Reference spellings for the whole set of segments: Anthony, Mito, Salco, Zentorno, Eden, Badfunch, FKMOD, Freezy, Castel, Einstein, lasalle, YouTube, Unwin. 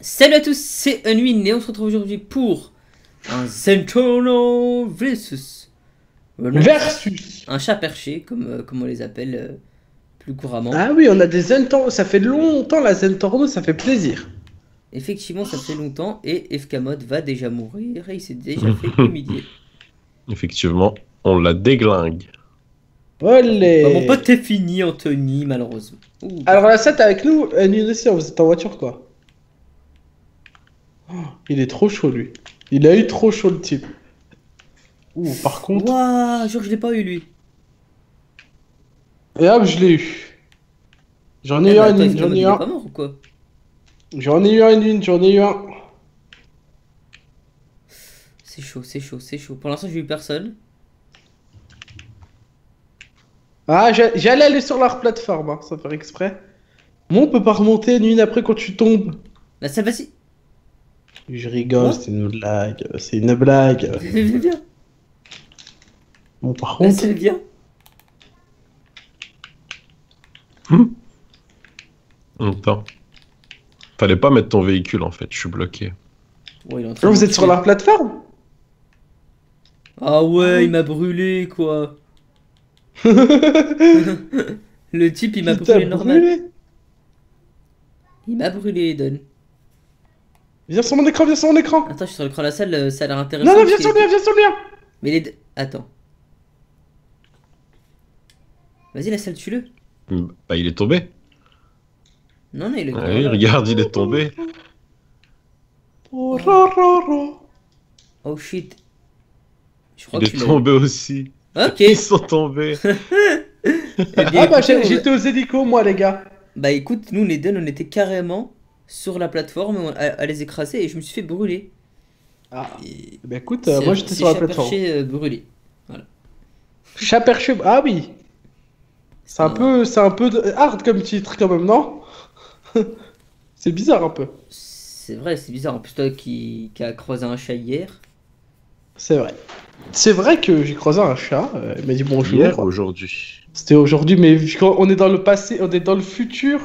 Salut à tous, c'est Unwin et on se retrouve aujourd'hui pour un Zentorno versus un chat perché, comme on les appelle plus couramment. Ah oui, on a des Zentorno, ça fait longtemps la Zentorno, ça fait plaisir. Effectivement, ça fait longtemps et FKMOD va déjà mourir et il s'est déjà fait humilier. Effectivement, on la déglingue. Olé. Bah, mon pote t'es fini, Anthony, malheureusement. Ouh. Alors là, ça t'es avec nous, Unwin aussi, vous êtes en voiture quoi. Oh, il est trop chaud lui. Il a eu trop chaud le type. Ouh, par contre. Ouah, jure, je l'ai pas eu lui. Et hop, je l'ai eu. J'en ai eu un, j'en ai eu un. J'en ai eu un, j'en ai eu un. C'est chaud, c'est chaud, c'est chaud. Pour l'instant, j'ai eu personne. Ah, j'allais aller sur leur plateforme, hein, ça faire exprès. Moi, on peut pas remonter une après quand tu tombes. Là, ça va si. Je rigole, c'est une blague, c'est une blague. C'est bien. Bon, par contre... C'est bien. Attends. Fallait pas mettre ton véhicule, en fait, je suis bloqué. Ouais, vous êtes sur la plateforme? Ah ouais, il m'a brûlé, quoi. Le type, il m'a brûlé normal. Il m'a brûlé, Eden. Viens sur mon écran, viens sur mon écran. Attends, je suis sur l'écran de la salle, ça a l'air intéressant. Non, non, viens sur le mien, viens sur le mien. Mais les deux... Attends. Vas-y, la salle, tue-le. Bah, il est tombé. Non, non, il est tombé. Oui, regarde, il est tombé. Oh shit. Je crois il est tombé aussi. Ok. Ils sont tombés. Ah bah, j'étais aux hélicos, moi, les gars. Bah, écoute, nous, les deux, on était carrément... sur la plateforme à les écraser et je me suis fait brûler. Ah, et... bah écoute, moi j'étais sur la plateforme. Brûlé. Voilà. Chat perché, ah oui. C'est un peu hard comme titre quand même, non? C'est bizarre un peu. C'est vrai, c'est bizarre. En plus, toi qui a croisé un chat hier. C'est vrai. C'est vrai que j'ai croisé un chat, il m'a dit bonjour. Hier ou aujourd'hui? C'était aujourd'hui, mais on est dans le passé, on est dans le futur.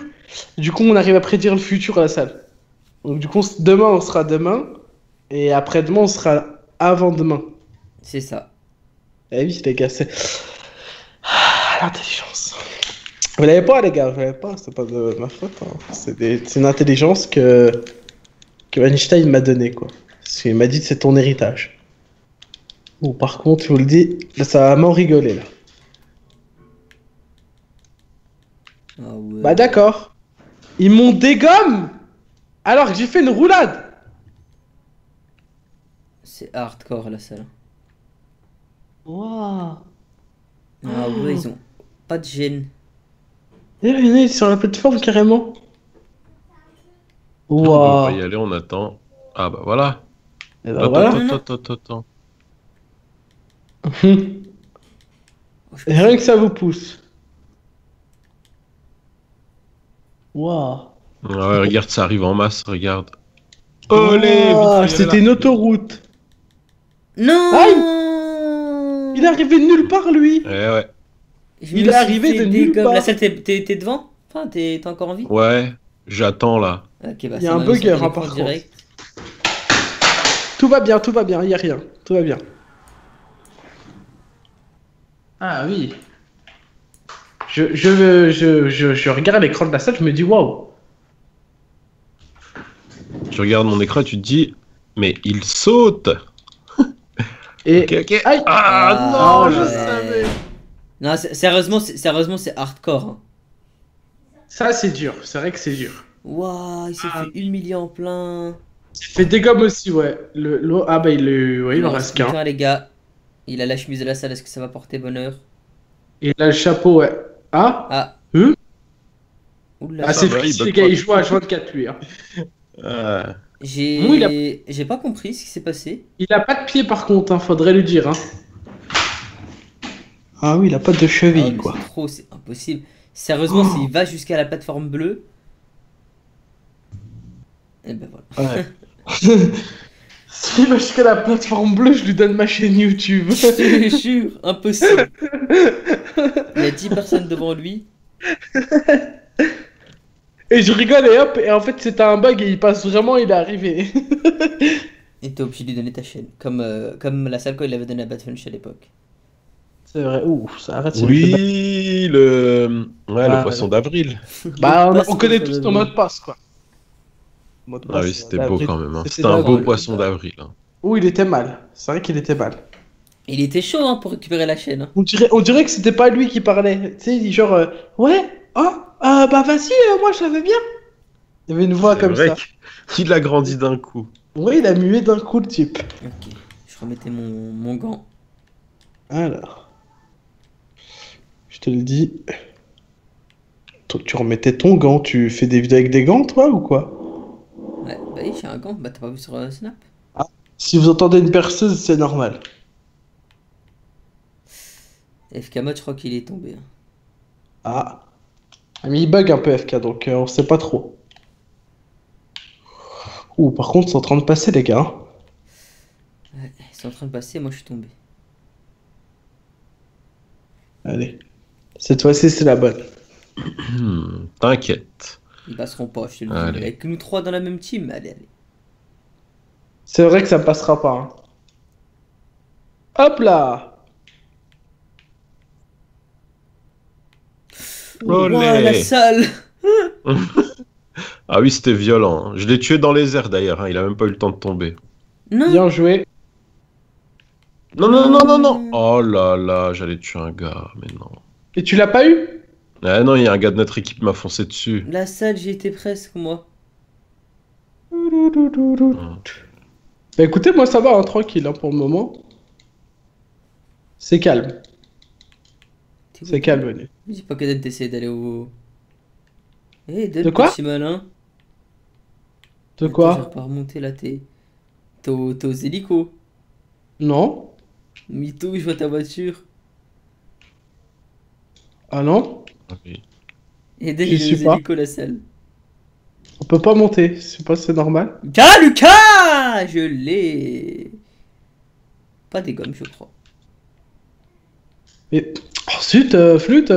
Du coup, on arrive à prédire le futur à la salle. Donc, du coup, demain, on sera demain. Et après-demain, on sera avant-demain. C'est ça. Eh oui, les gars, c'est... Ah, l'intelligence. Vous l'avez pas, les gars, vous l'avez pas. C'est pas de ma faute. Hein. C'est une intelligence que Einstein m'a donnée, quoi. Parce qu'il m'a dit que c'est ton héritage. Bon, par contre, je vous le dis, ça va m'en rigoler, là. Ah ouais. Bah d'accord. Ils m'ont dégommé alors que j'ai fait une roulade. C'est hardcore la salle. Waouh. Ah ouais, ils ont pas de gêne. Il est sur la plateforme carrément. Waouh. On va y aller, on attend. Ah bah voilà. Et bah, attends. Et rien que ça vous pousse. Waouh! Ouais, regarde, ça arrive en masse, regarde. Olé! Wow, c'était une autoroute! Non! Aïe, il est arrivé de nulle part, lui! Ouais, ouais. Il est arrivé de nulle part. Là, ça, t'es devant? Enfin, t'es encore en vie? Ouais, j'attends là. Okay, bah, il y a un bugger, par contre. Tout va bien, il n'y a rien. Tout va bien. Ah oui! Je regarde l'écran de la salle, je me dis waouh. Tu regardes mon écran, tu te dis mais il saute. Et okay. Aïe. Ah non, ouais. Je savais. Non, sérieusement, c'est hardcore. Hein. Ça c'est dur, c'est vrai que c'est dur. Waouh, il s'est fait humilier en plein. Il fait des gommes aussi, ouais. Il en reste qu'un. Les gars, il a la chemise de la salle, est-ce que ça va porter bonheur? Il a le chapeau, ouais. Ah, ah. Ah c'est Freezy, les gars, il joue à 24 lui. Hein. J'ai pas compris ce qui s'est passé. Il a pas de pied par contre, hein, faudrait lui dire. Hein. Ah oui, il a pas de cheville, quoi. C'est impossible. Sérieusement, s'il va jusqu'à la plateforme bleue... Et ben voilà. Ouais. S'il va jusqu'à la plateforme bleue, je lui donne ma chaîne YouTube. Je te jure, impossible. Il y a 10 personnes devant lui. Et je rigole et hop, et en fait c'était un bug et il passe vraiment, il est arrivé. Et t'es obligé de lui donner ta chaîne, comme la Salco il avait donné à Badfunch à l'époque. C'est vrai, ouf, ça arrête. Oui, le poisson d'avril. Bah on connaît tous ton mot de passe quoi. Ah oui, c'était beau quand même, hein. C'était un beau poisson d'avril. Hein. Ouh, il était mal, c'est vrai qu'il était mal. Il était chaud hein, pour récupérer la chaîne. Hein. On dirait que c'était pas lui qui parlait, tu sais, il dit genre ouais, oh, bah vas-y, moi je savais bien. Il y avait une voix comme ça. Qu'il a grandi d'un coup. Oui, il a mué d'un coup le type. Ok, je remettais mon gant. Alors, je te le dis, tu remettais ton gant, tu fais des vidéos avec des gants toi ou quoi? Ouais, bah oui, j'ai un gant, bah t'as pas vu sur Snap. Ah, si vous entendez une perceuse, c'est normal. FKMOD, je crois qu'il est tombé. Ah, mais il bug un peu FK, donc on sait pas trop. Ouh, par contre, ils sont en train de passer, les gars. Ouais, ils sont en train de passer, moi je suis tombé. Allez, cette fois-ci, c'est la bonne. T'inquiète. Ils passeront pas, je te le dis. Avec nous trois dans la même team, allez, allez. C'est vrai que ça passera pas. Hein. Hop là! Oh la salle. Ah oui, c'était violent. Je l'ai tué dans les airs d'ailleurs, hein. Il a même pas eu le temps de tomber. Non. Bien joué. Non, non, non, non, non. Oh là là, j'allais tuer un gars, mais non. Et tu l'as pas eu? Ah non, il y a un gars de notre équipe qui m'a foncé dessus. La salle, j'y étais presque, moi. Bah écoutez, moi ça va, hein, tranquille hein, pour le moment. C'est calme. C'est calme, venez. Je dis pas que d'essayer d'aller au... Eh, de quoi? Si malin. De quoi? Je vais pas remonter là, t'es aux hélicos. Non. Mito, je vois ta voiture. Ah non? Ok. Et dès que je suis aux hélicos, la salle. On peut pas monter, je sais pas si c'est normal. Ah, Lucas! Je l'ai... Pas des gommes, je crois. Et... Oh zut, flûte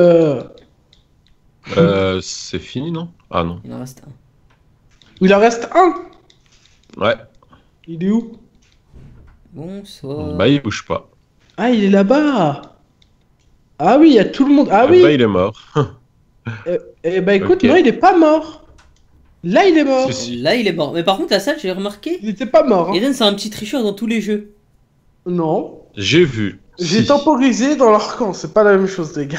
c'est fini, non? Ah non. Il en reste un. Il en reste un? Ouais. Il est où? Bonsoir. Bah il bouge pas. Ah, il est là-bas. Ah oui, il y a tout le monde. Ah oui. Bah il est mort. Eh bah écoute, okay. Non, il est pas mort. Là, il est mort. Là, il est mort. Mais par contre, la salle, j'ai remarqué. Il était pas mort. Hein. Eden, c'est un petit tricheur dans tous les jeux. Non. J'ai vu. J'ai temporisé dans leur camp, c'est pas la même chose les gars.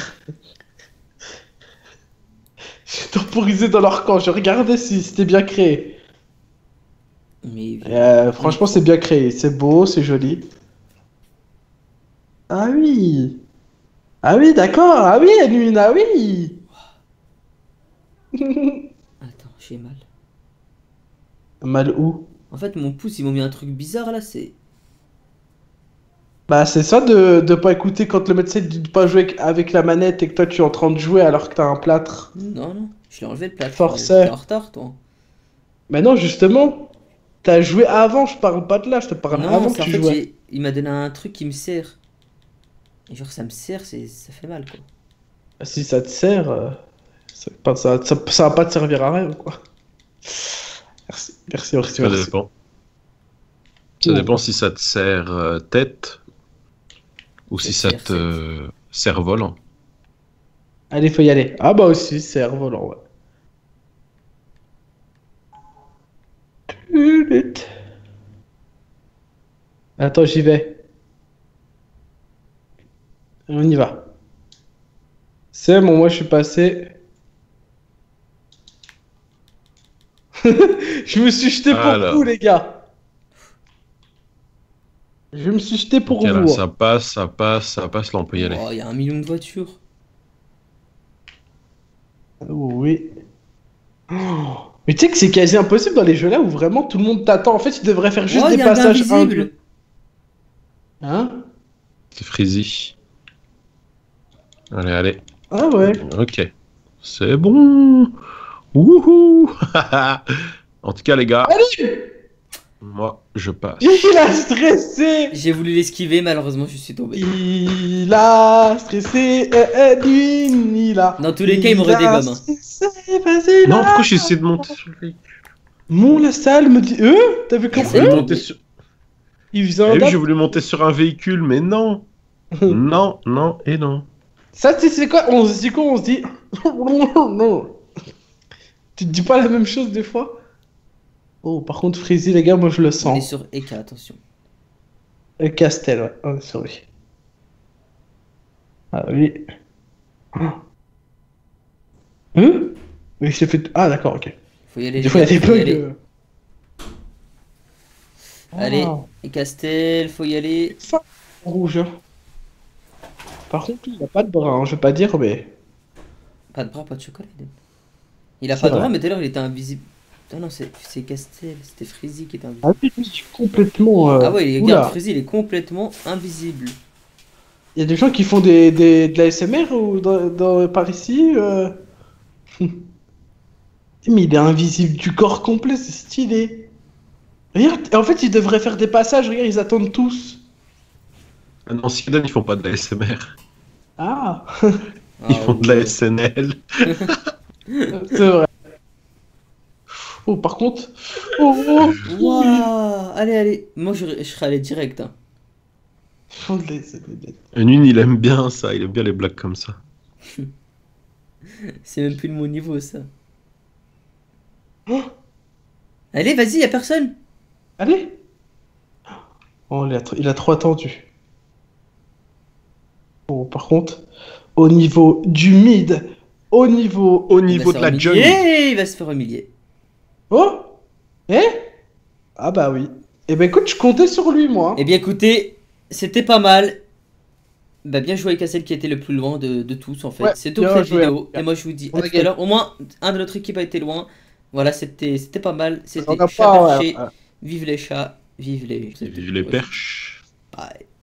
J'ai temporisé dans leur camp, je regardais si c'était bien créé. Mais... franchement c'est bien créé, c'est beau, c'est joli. Ah oui. Ah oui d'accord, ah oui Unwin, ah oui. Attends, j'ai mal. Mal où? En fait mon pouce, ils m'ont mis un truc bizarre là, c'est... Bah c'est ça de pas écouter quand le médecin dit de pas jouer avec la manette et que toi tu es en train de jouer alors que t'as un plâtre. Non, non, je l'ai enlevé le plâtre. Forcé. T'es en retard toi. Mais non justement, t'as joué avant, je parle pas de là, je te parle non, avant que tu jouais. Il m'a donné un truc qui me sert. Et genre ça me sert, ça fait mal quoi. Bah, si ça te sert, ça va pas te servir à rien quoi. Merci, merci, merci. Ça dépend. Ça dépend si ça te sert tête. Ou si ça te sert volant. Allez, faut y aller. Ah bah aussi, sert volant, ouais. Attends, j'y vais. On y va. C'est bon, moi je suis passé. Je me suis jeté pour vous, les gars. Je me suis jeté pour vous. Ça passe, ça passe, ça passe, là on peut y aller. Oh, il y a 1 million de voitures. Oh, oui. Oh. Mais tu sais que c'est quasi impossible dans les jeux là où vraiment tout le monde t'attend. En fait, tu devrais faire juste des passages invisibles. Hein? C'est Freezy. Allez, allez. Ah ouais. Ok. C'est bon. Wouhou. En tout cas, les gars. Allez. Moi, je passe. Il a stressé. J'ai voulu l'esquiver, malheureusement, je suis tombé. Il a stressé. Dans tous les cas, il m'aurait des gommes. Non, pourquoi j'ai essayé de monter sur lui? Mon la salle me dit. T'as vu comment il faisait un. J'ai voulu monter sur un véhicule, mais non. Non, non et non. Ça, tu sais, c'est quoi? On se dit quoi? On se dit. Non. Tu te dis pas la même chose des fois? Oh, par contre, Freezy, les gars, moi je le sens. On est sur EK, attention. Castel, ouais, on est sur lui. Ah oui. Il s'est fait. Ah, d'accord, ok. Faut y aller. Des fois, il y a des bugs. Allez, et Castel, faut y aller. Fuck, rouge. Par contre, il a pas de bras, hein, je veux pas dire, mais. Pas de bras, pas de chocolat. Il a pas de bras, mais tout à l'heure, il était invisible. Ah non, c'est Castel, c'était Freezy qui était invisible. Ah oui, il est complètement... Ah ouais, regarde, Freezy, il est complètement invisible. Il y a des gens qui font de l'ASMR ou par ici Mais il est invisible du corps complet, c'est stylé. Regarde, en fait, ils devraient faire des passages, regarde, ils attendent tous. Ah non, si ils font pas de l'ASMR. Ah Ils font de la SNL. C'est vrai. Oh, par contre. Wow. Allez, allez. Moi, je serais allé direct. Hein. Unwin, il aime bien ça. Il aime bien les blagues comme ça. C'est même plus de mon niveau, ça. Allez, vas-y, y'a personne. Allez. Oh, il a trop attendu. Oh, par contre, au niveau du mid, au niveau de la jungle. Il va se faire humilier. Oh! Ah bah oui. Eh ben écoute, je comptais sur lui, moi. Eh bien écoutez, c'était pas mal. Bah bien joué avec Castel qui était le plus loin de tous, en fait. Ouais, c'est tout pour cette vidéo. Et moi je vous dis à tout à l'heure. Au moins, un de notre équipe a été loin. Voilà, c'était pas mal. C'était chat perché. Vive les chats, vive les... Vive les perches. Bye.